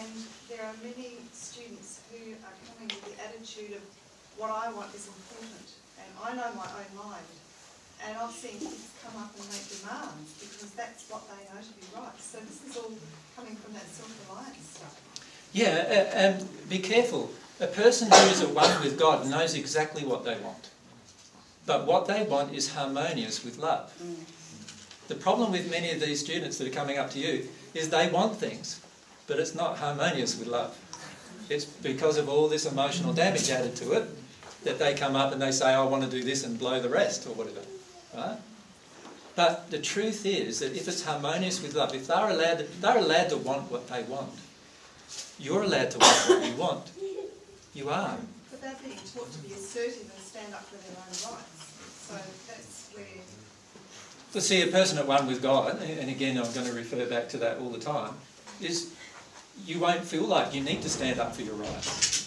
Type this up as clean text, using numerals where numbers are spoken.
and there are many students who are coming with the attitude of what I want is important, and I know my own mind. And I've seen kids come up and make demands because that's what they know to be right. So this is all coming from that self-reliance stuff. Yeah, and be careful. A person who is at one with God knows exactly what they want. But what they want is harmonious with love. The problem with many of these students that are coming up to you is they want things, but it's not harmonious with love. It's because of all this emotional damage added to it that they come up and they say, I want to do this and blow the rest or whatever. Right? But the truth is that if it's harmonious with love, if they're allowed to want what they want, you're allowed to want what you want. You are. But they're being taught to be assertive and stand up for their own rights. So that's where... To see a person at one with God, and again I'm going to refer back to that all the time, is you won't feel like you need to stand up for your rights.